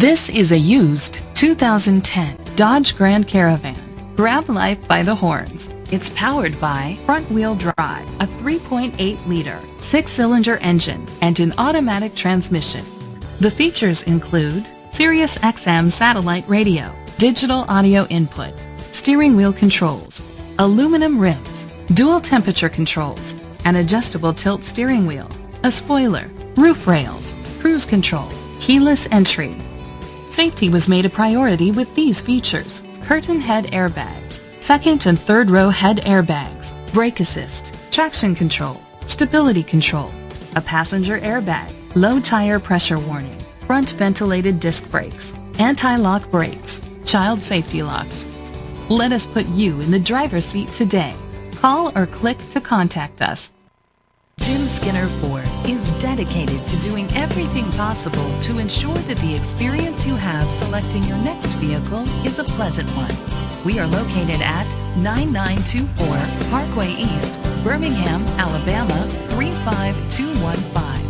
This is a used 2010 Dodge Grand Caravan. Grab life by the horns. It's powered by front-wheel drive, a 3.8-liter, 6-cylinder engine, and an automatic transmission. The features include Sirius XM satellite radio, digital audio input, steering wheel controls, aluminum rims, dual temperature controls, an adjustable tilt steering wheel, a spoiler, roof rails, cruise control, keyless entry. Safety was made a priority with these features: curtain head airbags, second and third row head airbags, brake assist, traction control, stability control, a passenger airbag, low tire pressure warning, front ventilated disc brakes, anti-lock brakes, child safety locks. Let us put you in the driver's seat today. Call or click to contact us. Jim Skinner Ford is dedicated to doing everything possible to ensure that the experience you have selecting your next vehicle is a pleasant one. We are located at 9924 Parkway East, Birmingham, Alabama 35215.